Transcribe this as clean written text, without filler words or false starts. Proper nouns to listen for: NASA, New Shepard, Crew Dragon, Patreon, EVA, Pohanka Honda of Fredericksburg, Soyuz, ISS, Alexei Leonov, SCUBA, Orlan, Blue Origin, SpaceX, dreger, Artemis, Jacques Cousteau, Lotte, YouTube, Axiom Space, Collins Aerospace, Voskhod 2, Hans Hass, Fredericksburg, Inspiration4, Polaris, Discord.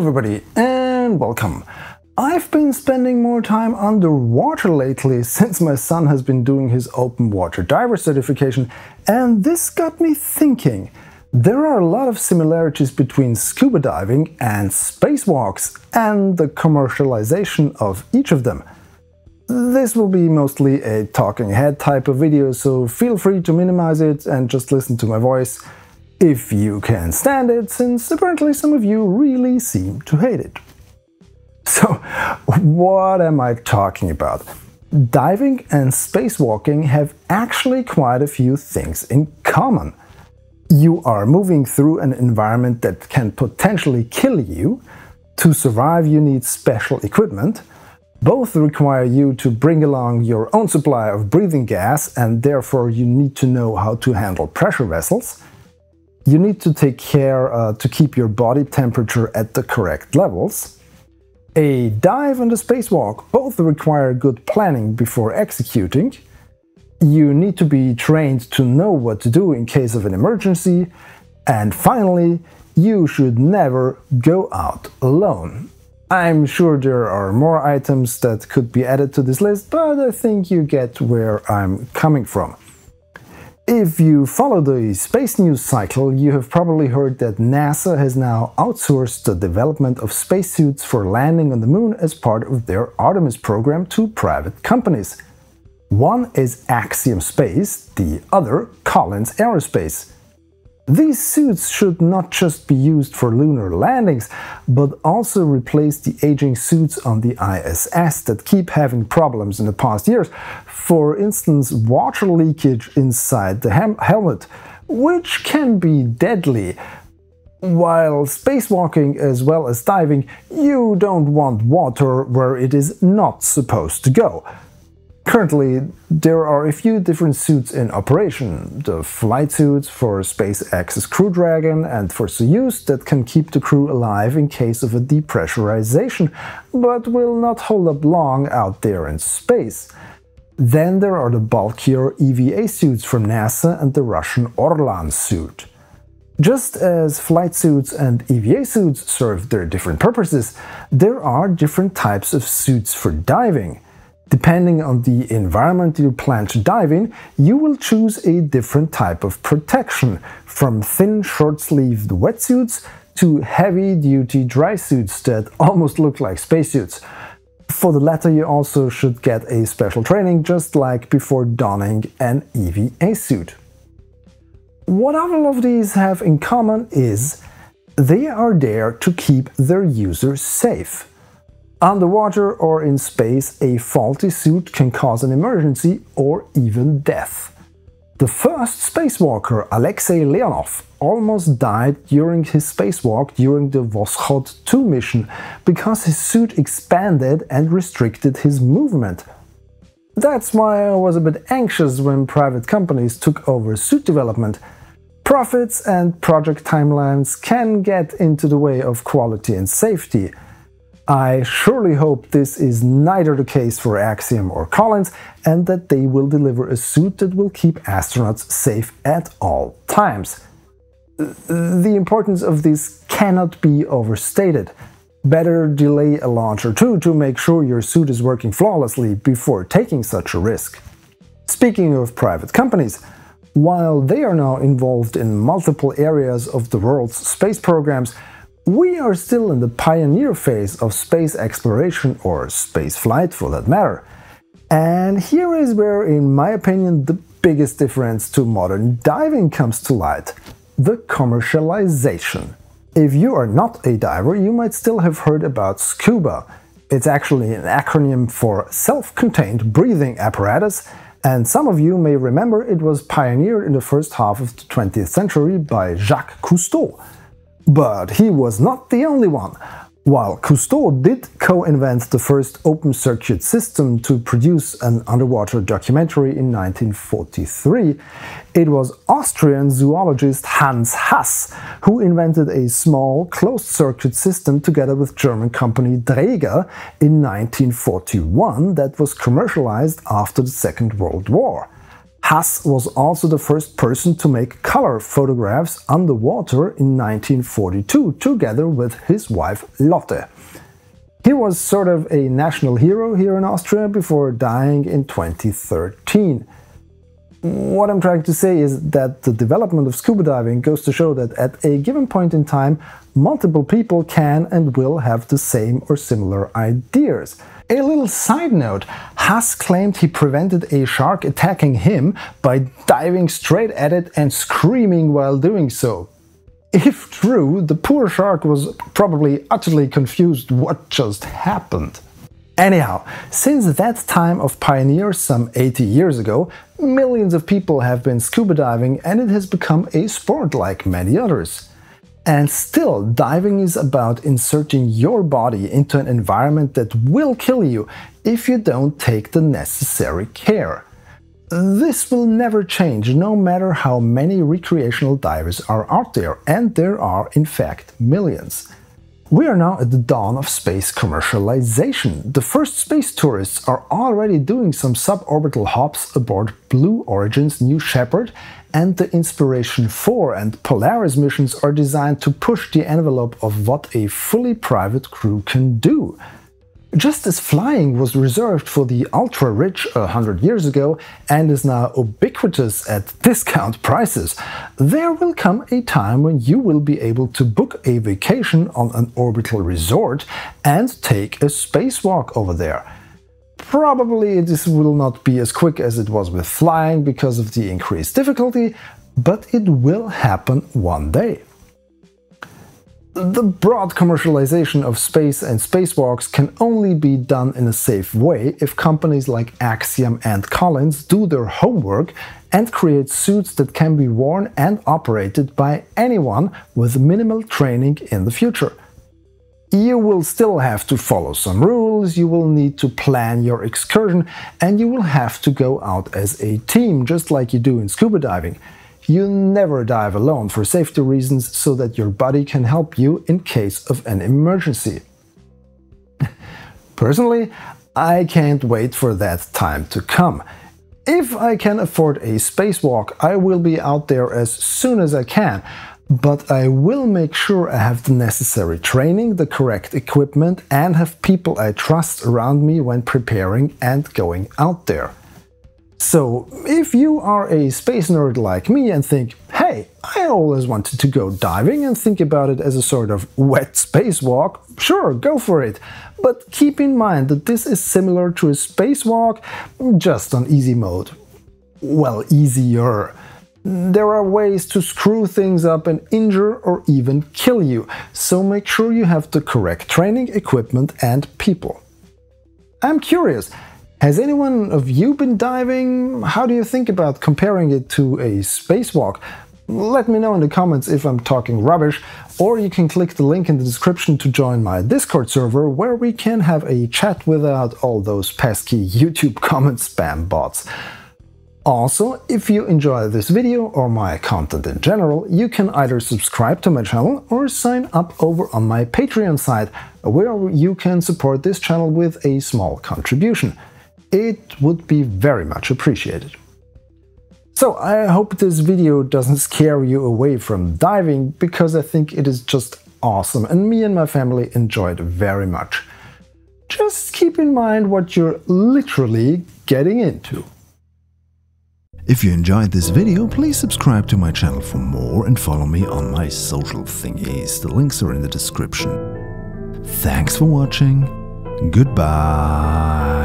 Hello everybody and welcome! I've been spending more time underwater lately since my son has been doing his open water diver certification, and this got me thinking. There are a lot of similarities between scuba diving and spacewalks and the commercialization of each of them. This will be mostly a talking head type of video, so feel free to minimize it and just listen to my voice. If you can stand it, since apparently some of you really seem to hate it. So, what am I talking about? Diving and spacewalking have actually quite a few things in common. You are moving through an environment that can potentially kill you. To survive, you need special equipment. Both require you to bring along your own supply of breathing gas, and therefore you need to know how to handle pressure vessels. You need to take care to keep your body temperature at the correct levels. A dive and a spacewalk both require good planning before executing. You need to be trained to know what to do in case of an emergency. And finally, you should never go out alone. I'm sure there are more items that could be added to this list, but I think you get where I'm coming from. If you follow the space news cycle, you have probably heard that NASA has now outsourced the development of spacesuits for landing on the moon as part of their Artemis program to private companies. One is Axiom Space, the other Collins Aerospace. These suits should not just be used for lunar landings, but also replace the aging suits on the ISS that keep having problems in the past years. For instance, water leakage inside the helmet, which can be deadly. While spacewalking as well as diving, you don't want water where it is not supposed to go. Currently, there are a few different suits in operation. The flight suits for SpaceX's Crew Dragon and for Soyuz that can keep the crew alive in case of a depressurization, but will not hold up long out there in space. Then there are the bulkier EVA suits from NASA and the Russian Orlan suit. Just as flight suits and EVA suits serve their different purposes, there are different types of suits for diving. Depending on the environment you plan to dive in, you will choose a different type of protection, from thin, short-sleeved wetsuits to heavy-duty dry suits that almost look like spacesuits. For the latter, you also should get a special training, just like before donning an EVA suit. What all of these have in common is they are there to keep their users safe. Underwater or in space, a faulty suit can cause an emergency or even death. The first spacewalker, Alexei Leonov, almost died during his spacewalk during the Voskhod 2 mission because his suit expanded and restricted his movement. That's why I was a bit anxious when private companies took over suit development. Profits and project timelines can get into the way of quality and safety. I surely hope this is neither the case for Axiom or Collins, and that they will deliver a suit that will keep astronauts safe at all times. The importance of this cannot be overstated. Better delay a launch or two to make sure your suit is working flawlessly before taking such a risk. Speaking of private companies, while they are now involved in multiple areas of the world's space programs, we are still in the pioneer phase of space exploration, or space flight for that matter. And here is where, in my opinion, the biggest difference to modern diving comes to light: the commercialization. If you are not a diver, you might still have heard about SCUBA. It's actually an acronym for self-contained breathing apparatus, and some of you may remember it was pioneered in the first half of the 20th century by Jacques Cousteau. But he was not the only one. While Cousteau did co-invent the first open-circuit system to produce an underwater documentary in 1943, it was Austrian zoologist Hans Hass who invented a small, closed-circuit system together with German company Dreger in 1941 that was commercialized after the Second World War. Hass was also the first person to make color photographs underwater in 1942, together with his wife Lotte. He was sort of a national hero here in Austria before dying in 2013. What I'm trying to say is that the development of scuba diving goes to show that at a given point in time, multiple people can and will have the same or similar ideas. A little side note, Hass claimed he prevented a shark attacking him by diving straight at it and screaming while doing so. If true, the poor shark was probably utterly confused what just happened. Anyhow, since that time of pioneers some 80 years ago, millions of people have been scuba diving and it has become a sport like many others. And still, diving is about inserting your body into an environment that will kill you if you don't take the necessary care. This will never change, no matter how many recreational divers are out there, and there are, in fact, millions. We are now at the dawn of space commercialization. The first space tourists are already doing some suborbital hops aboard Blue Origin's New Shepard, and the Inspiration4 and Polaris missions are designed to push the envelope of what a fully private crew can do. Just as flying was reserved for the ultra-rich 100 years ago and is now ubiquitous at discount prices, there will come a time when you will be able to book a vacation on an orbital resort and take a spacewalk over there. Probably this will not be as quick as it was with flying because of the increased difficulty, but it will happen one day. The broad commercialization of space and spacewalks can only be done in a safe way if companies like Axiom and Collins do their homework and create suits that can be worn and operated by anyone with minimal training in the future. You will still have to follow some rules, you will need to plan your excursion, and you will have to go out as a team, just like you do in scuba diving. You never dive alone for safety reasons, so that your buddy can help you in case of an emergency. Personally, I can't wait for that time to come. If I can afford a spacewalk, I will be out there as soon as I can, but I will make sure I have the necessary training, the correct equipment, and have people I trust around me when preparing and going out there. So, if you are a space nerd like me and think, hey, I always wanted to go diving and think about it as a sort of wet spacewalk, sure, go for it. But keep in mind that this is similar to a spacewalk, just on easy mode. Well, easier. There are ways to screw things up and injure or even kill you, so make sure you have the correct training, equipment and people. I'm curious. Has anyone of you been diving? How do you think about comparing it to a spacewalk? Let me know in the comments if I'm talking rubbish, or you can click the link in the description to join my Discord server where we can have a chat without all those pesky YouTube comment spam bots. Also, if you enjoy this video or my content in general, you can either subscribe to my channel or sign up over on my Patreon site, where you can support this channel with a small contribution. It would be very much appreciated. So, I hope this video doesn't scare you away from diving, because I think it is just awesome and me and my family enjoyed very much. Just keep in mind what you're literally getting into. If you enjoyed this video, please subscribe to my channel for more and follow me on my social thingies. The links are in the description. Thanks for watching. Goodbye.